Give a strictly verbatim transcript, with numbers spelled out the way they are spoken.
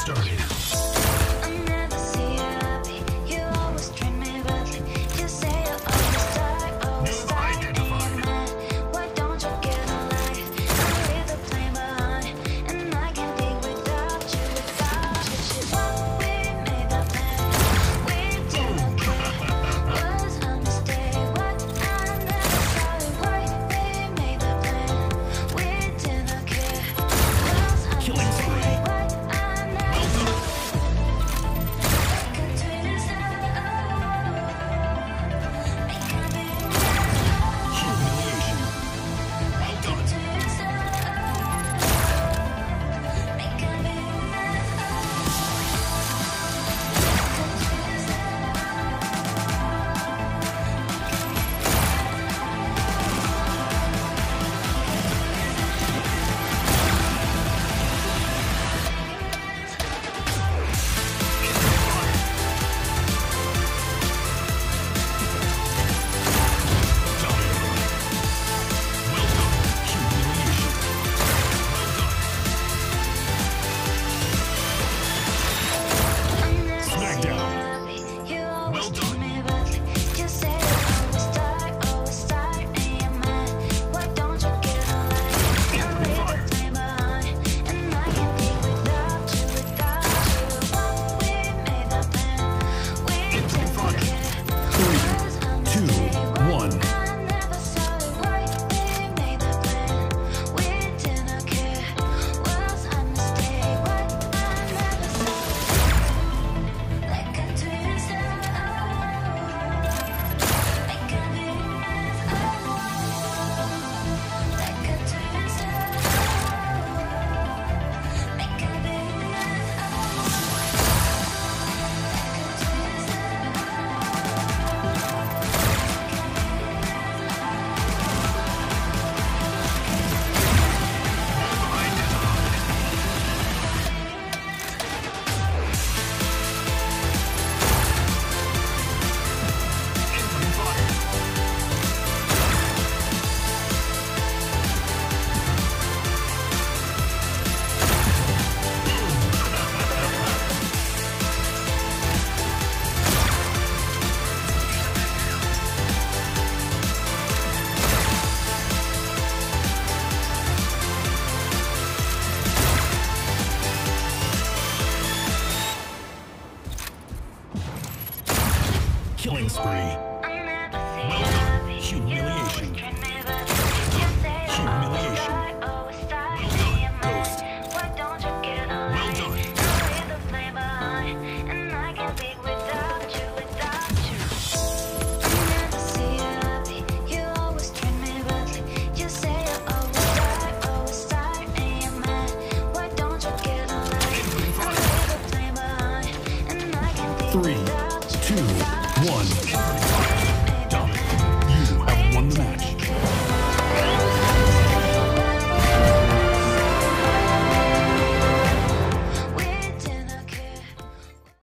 getting started. Killing spree. Welcome, humiliation. Humiliation. Well done. Three, two, one.